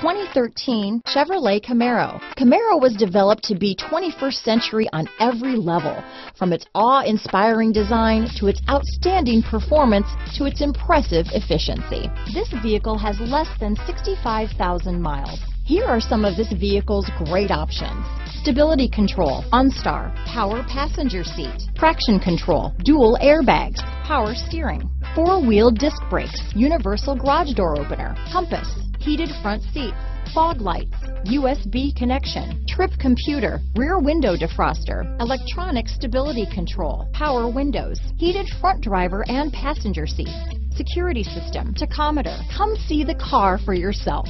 2013 Chevrolet Camaro. Camaro was developed to be 21st century on every level, from its awe-inspiring design to its outstanding performance to its impressive efficiency. This vehicle has less than 65,000 miles. Here are some of this vehicle's great options. Stability control, OnStar, power passenger seat, traction control, dual airbags, power steering, four-wheel disc brakes, universal garage door opener, compass, heated front seats, fog lights, USB connection, trip computer, rear window defroster, electronic stability control, power windows, heated front driver and passenger seats, security system, tachometer. Come see the car for yourself.